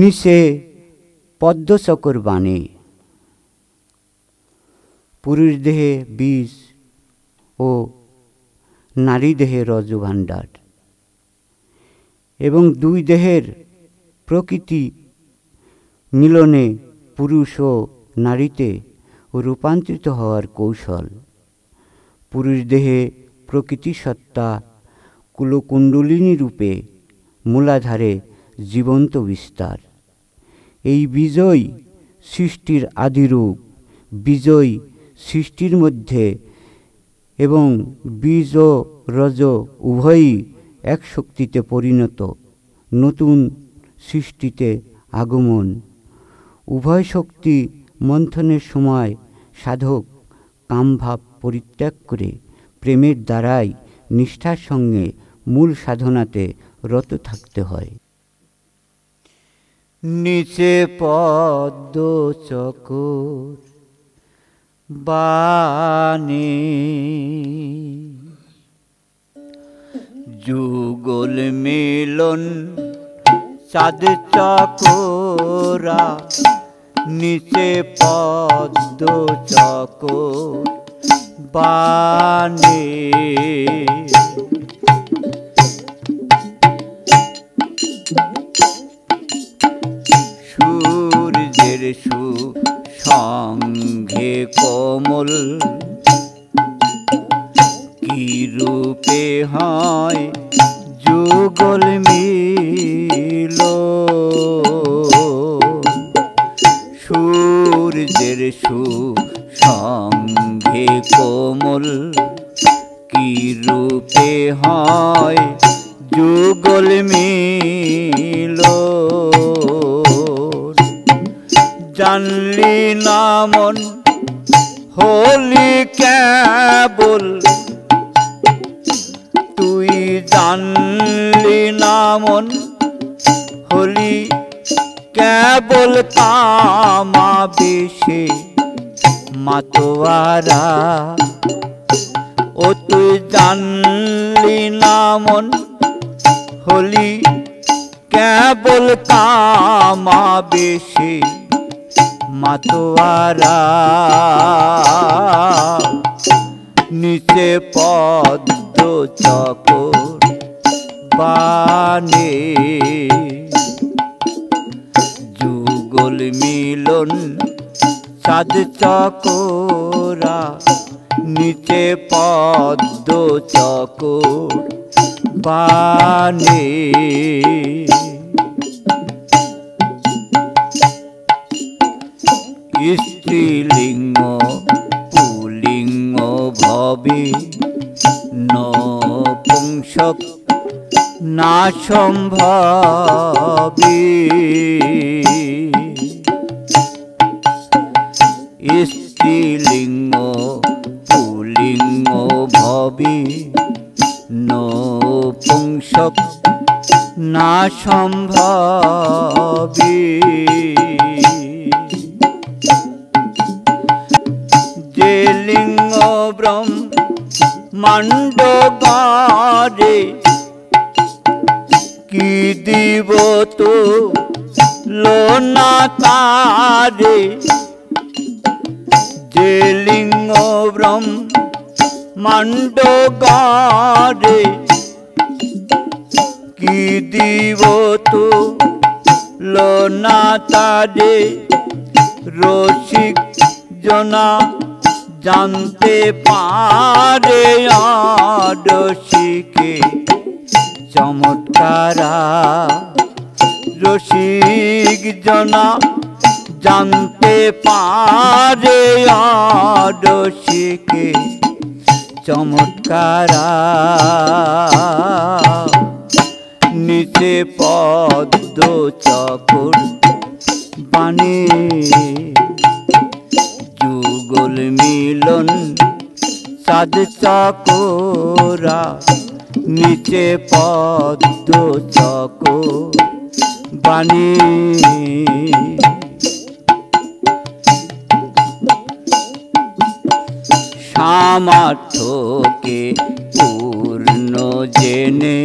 নিচে পদ্মশকর বাণী। পুরুষ দেহে বীজ ও নারী দেহে রজভাণ্ডার এবং দুই দেহের প্রকৃতি মিলনে পুরুষ ও নারীতে রূপান্তরিত হওয়ার কৌশল। পুরুষ দেহে প্রকৃতি সত্তা কুলকুণ্ডলিনী রূপে মূলাধারে জীবন্ত বিস্তার। এই বিজয় সৃষ্টির আদিরূপ। বিজয় সৃষ্টির মধ্যে এবং বীজ ও রজ উভয়ই এক শক্তিতে পরিণত। নতুন সৃষ্টিতে আগমন। উভয় শক্তি মন্থনের সময় সাধক কামভাব পরিত্যাগ করে প্রেমের দ্বারাই নিষ্ঠার সঙ্গে মূল সাধনাতে রত থাকতে হয়। নিচে পদ্মচকর বাণী যুগল মিলন চাঁদ চকোরা নিচে পদ্মচকর বাণী সূর্যের সঙ্গে কমল কি রূপে হয় যুগল মিলন। সূর্যের সঙ্গে কোমল কি রূপে হয় যুগল মিলন। জানলি না মন হলি কেবল তুই, জানলি না মন হলি কেবল কামা বেশে মাতোয়ারা। ও তুই জানলি না মন হলি কেবল কামা বেশে মাতোয়ারা। নিচে পদ্মচকর বাণী যুগল মিলন সাদ চকোরা নিচে পদ্মচকর বাণী। স্ত্রীলিঙ্গ পুলিঙ্গ ভবে নপুংসক না সম্ভবে। স্ত্রীলিঙ্গ পুলিঙ্গ ভবে নপুংসক না সম্ভবে। যে লিঙ্গ ব্রহ্মাণ্ডে কি দিব তো লোনা তারে। যে লিঙ্গ ব্রহ্মাণ্ডে কি দিব তো লোনা তারে। রসিক জনা জানতে পারে রসিকে চমৎকারা। রসিক জনা জানতে পারে রসিকে চমৎকারা। নিচে পদ্মচকর বাণী যুগল মিলন সাদ চকোরা নিচে পদ্মচকর বাণী। সামর্থ্যকে পূর্ণ জেনে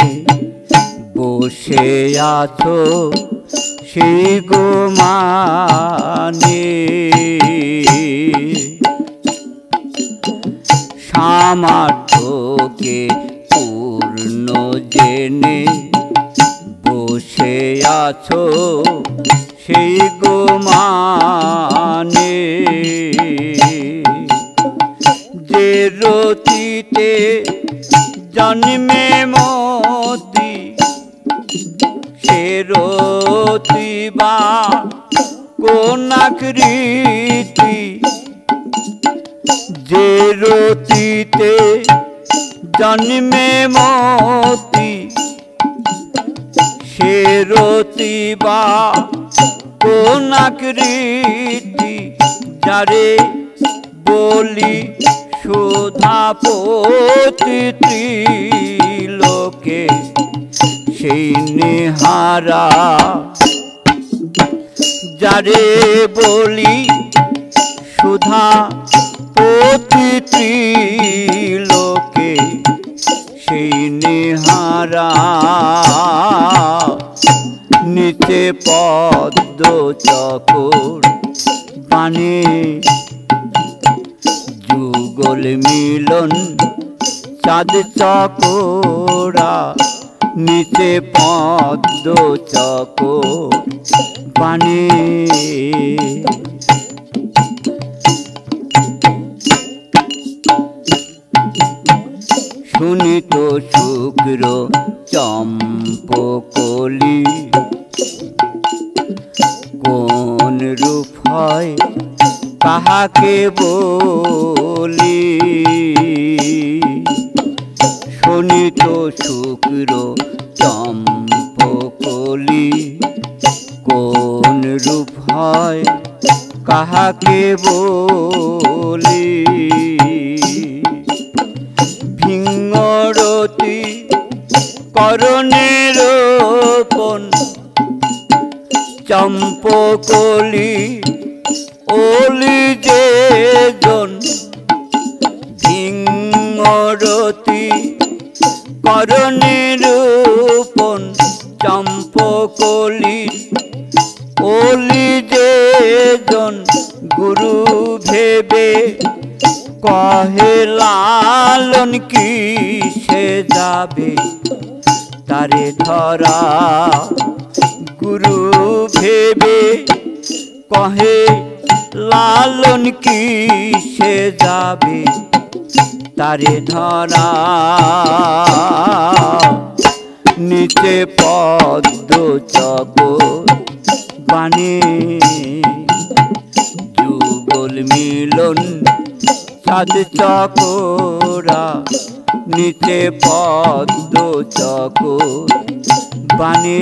বসে আছো सखी को माने सामर्थ्य के पूर्ण जेने बसे आछो সেই গো মানে যে রতিতে জন্মে মতি সে রতি বা কোন আকৃতি যে রতিতে জন্মে মতি সে রতি বা कोनाकृति जारे बोली शोधा पोती लोके नेहारा जारे बोली सुधा पोती लोके नेहारा नीचे पद्म चकोर पाने जुगल मिलन चाँद चकोरा नीचे पद्म चकोर पाने सुनी तो शुक्र चम्पकली कौन रूप है कहा के बोली सुनी तो शुक्र चम्पकली कौन रूप है कहा के बोली भिंगरती करणे रोपण चम्पकली ओली जे जन भिंगरती करणे रोपण चम्पकली ओली जे जन गुरु भेबे कहे लालन की से जाबे तारे धरा गुरु भेबे कहे लालन की से जाबे तारे धरा नीचे पद्म चकोर बाने जुगल मिलन साध चकोरा नीचे पद्म चकोर बने